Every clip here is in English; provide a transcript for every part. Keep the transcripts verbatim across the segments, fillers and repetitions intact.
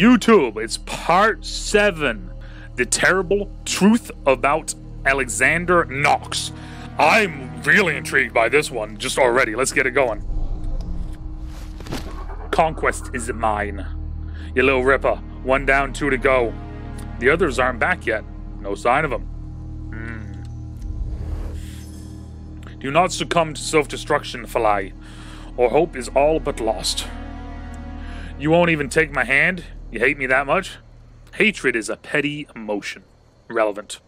YouTube, it's part seven. The terrible truth about Alexander Nox. I'm really intrigued by this one just already. Let's get it going. Conquest is mine. You little ripper. One down, two to go. The others aren't back yet. No sign of them. Mm. Do not succumb to self-destruction, Falai, or hope is all but lost. You won't even take my hand? You hate me that much? Hatred is a petty emotion. Irrelevant.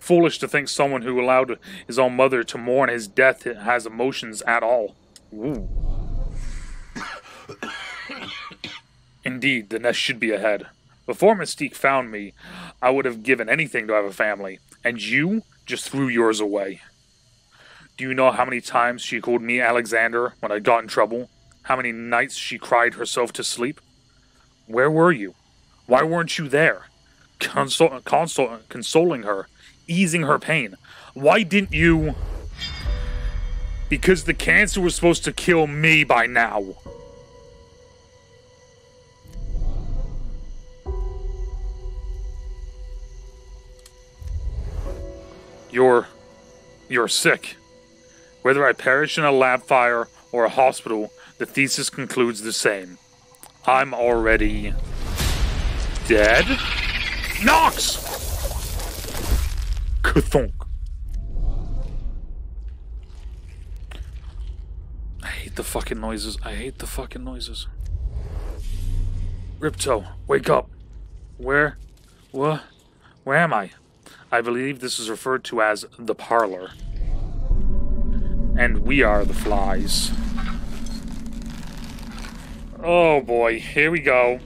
Foolish to think someone who allowed his own mother to mourn his death has emotions at all. Ooh. Indeed, the nest should be ahead. Before Mystique found me, I would have given anything to have a family, and you just threw yours away. Do you know how many times she called me Alexander when I got in trouble? How many nights she cried herself to sleep? Where were you? Why weren't you there? Consol consol consoling her, easing her pain. Why didn't you? Because the cancer was supposed to kill me by now. You're... you're sick. Whether I perish in a lab fire or a hospital, the thesis concludes the same. I'm already... dead? Nox! Kathunk. I hate the fucking noises. I hate the fucking noises. Ripto, wake up. Where... what? Where am I? I believe this is referred to as the parlor. And we are the flies. Oh boy, here we go.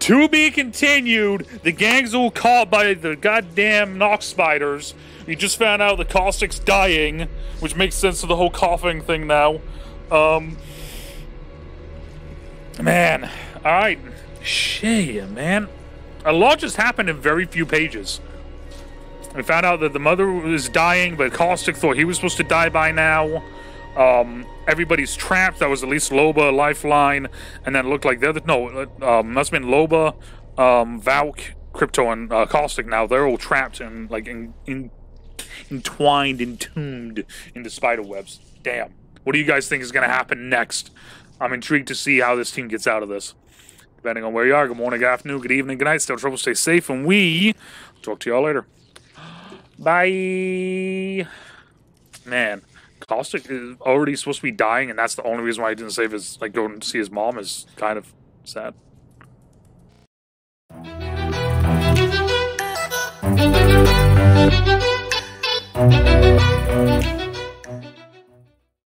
To be continued, the gang's all caught by the goddamn Nox spiders. We just found out the Caustic's dying, which makes sense to the whole coughing thing now. Um... Man. Alright. Shit, man. A lot just happened in very few pages. We found out that the mother was dying, but Caustic thought he was supposed to die by now. Um, everybody's trapped. That was at least Loba, Lifeline, and then it looked like the other... No, um, must have been Loba, um, Valk, Crypto, and uh, Caustic now. They're all trapped and, like, in, in, entwined, entombed into spider webs. Damn. What do you guys think is going to happen next? I'm intrigued to see how this team gets out of this. Depending on where you are. Good morning, good afternoon, good evening, good night. Stay out of trouble, stay safe, and we... talk to y'all later. Bye. Man, Caustic is already supposed to be dying, and that's the only reason why he didn't save his, like, go and see his mom is kind of sad.